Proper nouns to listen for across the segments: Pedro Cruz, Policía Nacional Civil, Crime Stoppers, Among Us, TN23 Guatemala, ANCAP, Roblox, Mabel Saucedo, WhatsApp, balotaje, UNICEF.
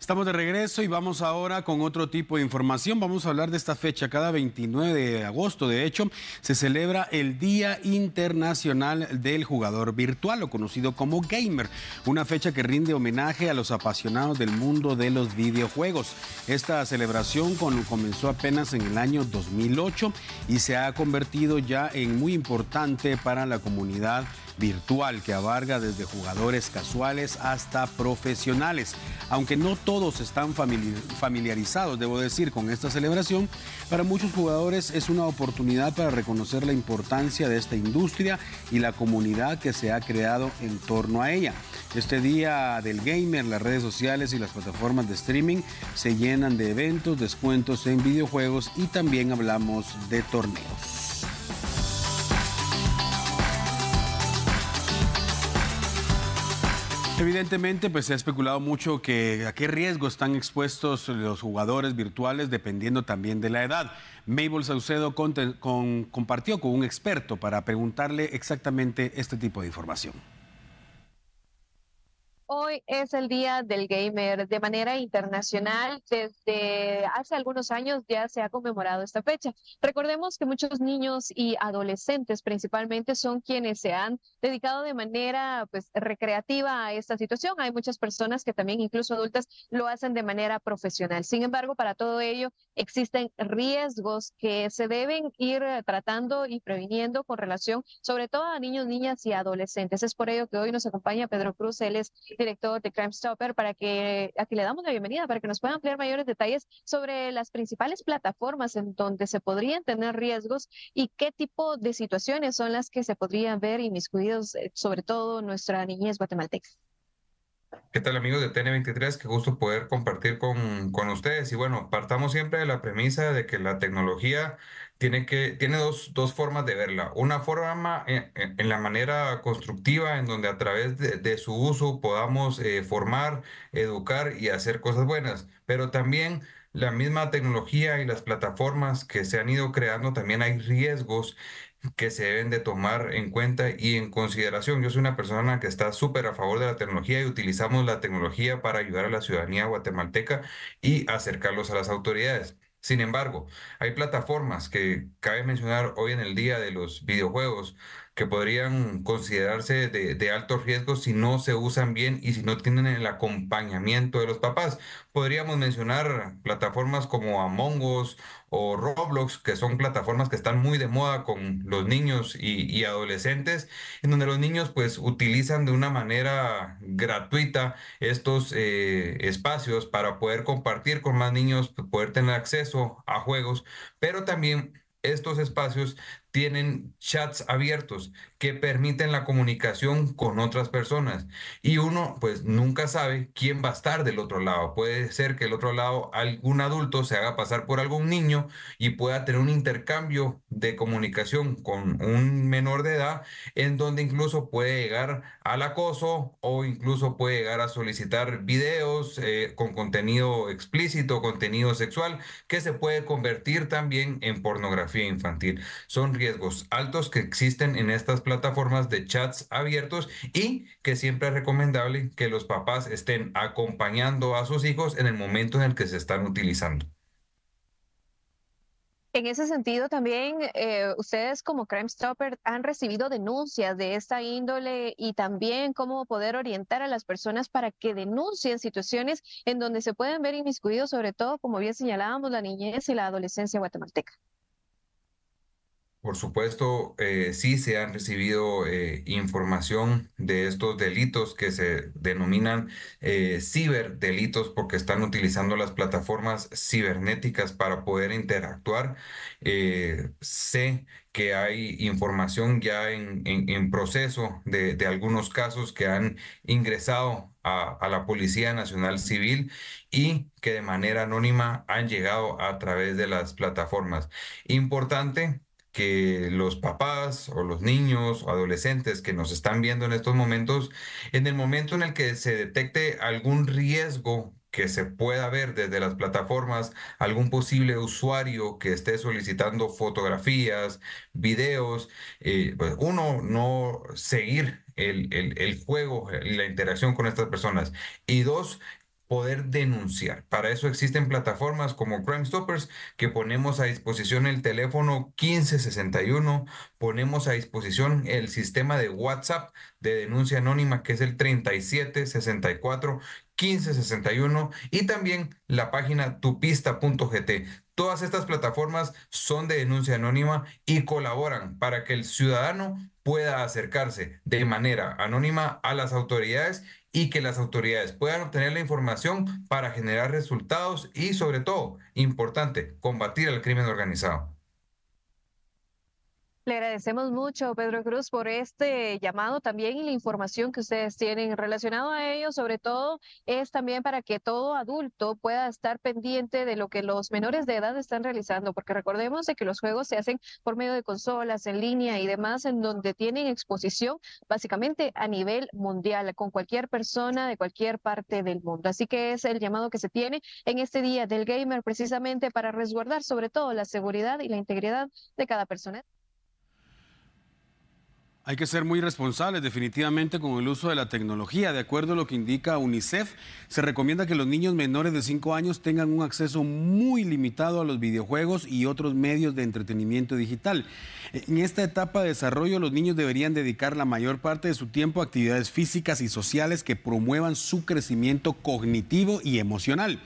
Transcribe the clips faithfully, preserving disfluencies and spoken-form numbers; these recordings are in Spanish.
Estamos de regreso y vamos ahora con otro tipo de información. Vamos a hablar de esta fecha. Cada veintinueve de agosto, de hecho, se celebra el Día Internacional del Jugador Virtual, o conocido como gamer. Una fecha que rinde homenaje a los apasionados del mundo de los videojuegos. Esta celebración comenzó apenas en el año dos mil ocho y se ha convertido ya en muy importante para la comunidad virtual, que abarca desde jugadores casuales hasta profesionales. Aunque no todos están familiarizados, debo decir, con esta celebración, para muchos jugadores es una oportunidad para reconocer la importancia de esta industria y la comunidad que se ha creado en torno a ella. Este día del gamer, las redes sociales y las plataformas de streaming se llenan de eventos, descuentos en videojuegos y también hablamos de torneos. Evidentemente, pues se ha especulado mucho que a qué riesgo están expuestos los jugadores virtuales, dependiendo también de la edad. Mabel Saucedo con, con, compartió con un experto para preguntarle exactamente este tipo de información. Hoy es el Día del Gamer de manera internacional. Desde hace algunos años ya se ha conmemorado esta fecha. Recordemos que muchos niños y adolescentes principalmente son quienes se han dedicado de manera pues, recreativa a esta situación. Hay muchas personas que también, incluso adultas, lo hacen de manera profesional. Sin embargo, para todo ello existen riesgos que se deben ir tratando y previniendo con relación sobre todo a niños, niñas y adolescentes. Es por ello que hoy nos acompaña Pedro Cruz. Él es director de Crime Stoppers, para que aquí le damos la bienvenida, para que nos pueda ampliar mayores detalles sobre las principales plataformas en donde se podrían tener riesgos y qué tipo de situaciones son las que se podrían ver inmiscuidos, sobre todo nuestra niñez guatemalteca. ¿Qué tal, amigos de T N veintitrés? Qué gusto poder compartir con, con ustedes. Y bueno, partamos siempre de la premisa de que la tecnología tiene, que, tiene dos, dos formas de verla. Una forma en, en la manera constructiva, en donde a través de, de su uso podamos eh, formar, educar y hacer cosas buenas. Pero también la misma tecnología y las plataformas que se han ido creando, también hay riesgos que se deben de tomar en cuenta y en consideración. Yo soy una persona que está súper a favor de la tecnología y utilizamos la tecnología para ayudar a la ciudadanía guatemalteca y acercarlos a las autoridades. Sin embargo, hay plataformas que cabe mencionar hoy en el día de los videojuegos que podrían considerarse de, de altos riesgos si no se usan bien y si no tienen el acompañamiento de los papás. Podríamos mencionar plataformas como Among Us o Roblox, que son plataformas que están muy de moda con los niños y, y adolescentes, en donde los niños pues utilizan de una manera gratuita estos eh, espacios para poder compartir con más niños, poder tener acceso a juegos, pero también estos espacios tienen chats abiertos que permiten la comunicación con otras personas y uno pues nunca sabe quién va a estar del otro lado. Puede ser que del otro lado algún adulto se haga pasar por algún niño y pueda tener un intercambio de comunicación con un menor de edad, en donde incluso puede llegar al acoso o incluso puede llegar a solicitar videos eh, con contenido explícito, contenido sexual, que se puede convertir también en pornografía infantil. Son riesgos altos que existen en estas plataformas de chats abiertos y que siempre es recomendable que los papás estén acompañando a sus hijos en el momento en el que se están utilizando. En ese sentido también, eh, ustedes como Crime Stoppers han recibido denuncias de esta índole y también cómo poder orientar a las personas para que denuncien situaciones en donde se pueden ver inmiscuidos, sobre todo, como bien señalábamos, la niñez y la adolescencia guatemalteca. Por supuesto, eh, sí se han recibido eh, información de estos delitos que se denominan eh, ciberdelitos, porque están utilizando las plataformas cibernéticas para poder interactuar. Eh, sé que hay información ya en, en, en proceso de, de algunos casos que han ingresado a, a la Policía Nacional Civil y que de manera anónima han llegado a través de las plataformas. Importante que los papás o los niños o adolescentes que nos están viendo en estos momentos, en el momento en el que se detecte algún riesgo que se pueda ver desde las plataformas, algún posible usuario que esté solicitando fotografías, videos, eh, pues uno no seguir el, el, el juego y la interacción con estas personas. Y dos, poder denunciar. Para eso existen plataformas como Crime Stoppers, que ponemos a disposición el teléfono quince sesenta y uno, ponemos a disposición el sistema de WhatsApp de denuncia anónima, que es el treinta y siete sesenta y cuatro quince sesenta y uno, y también la página tupista punto g t. Todas estas plataformas son de denuncia anónima y colaboran para que el ciudadano pueda acercarse de manera anónima a las autoridades y que las autoridades puedan obtener la información para generar resultados y, sobre todo, importante, combatir el crimen organizado. Le agradecemos mucho, Pedro Cruz, por este llamado también y la información que ustedes tienen relacionado a ello. Sobre todo es también para que todo adulto pueda estar pendiente de lo que los menores de edad están realizando, porque recordemos de que los juegos se hacen por medio de consolas, en línea y demás, en donde tienen exposición básicamente a nivel mundial, con cualquier persona de cualquier parte del mundo. Así que es el llamado que se tiene en este Día del Gamer, precisamente para resguardar sobre todo la seguridad y la integridad de cada persona. Hay que ser muy responsables definitivamente con el uso de la tecnología. De acuerdo a lo que indica UNICEF, se recomienda que los niños menores de cinco años tengan un acceso muy limitado a los videojuegos y otros medios de entretenimiento digital. En esta etapa de desarrollo, los niños deberían dedicar la mayor parte de su tiempo a actividades físicas y sociales que promuevan su crecimiento cognitivo y emocional.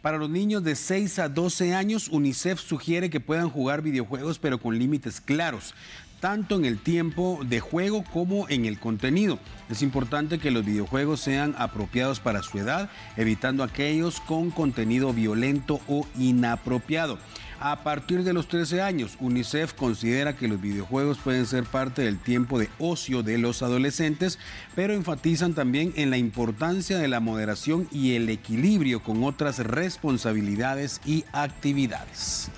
Para los niños de seis a doce años, UNICEF sugiere que puedan jugar videojuegos, pero con límites claros, tanto en el tiempo de juego como en el contenido. Es importante que los videojuegos sean apropiados para su edad, evitando aquellos con contenido violento o inapropiado. A partir de los trece años, UNICEF considera que los videojuegos pueden ser parte del tiempo de ocio de los adolescentes, pero enfatizan también en la importancia de la moderación y el equilibrio con otras responsabilidades y actividades.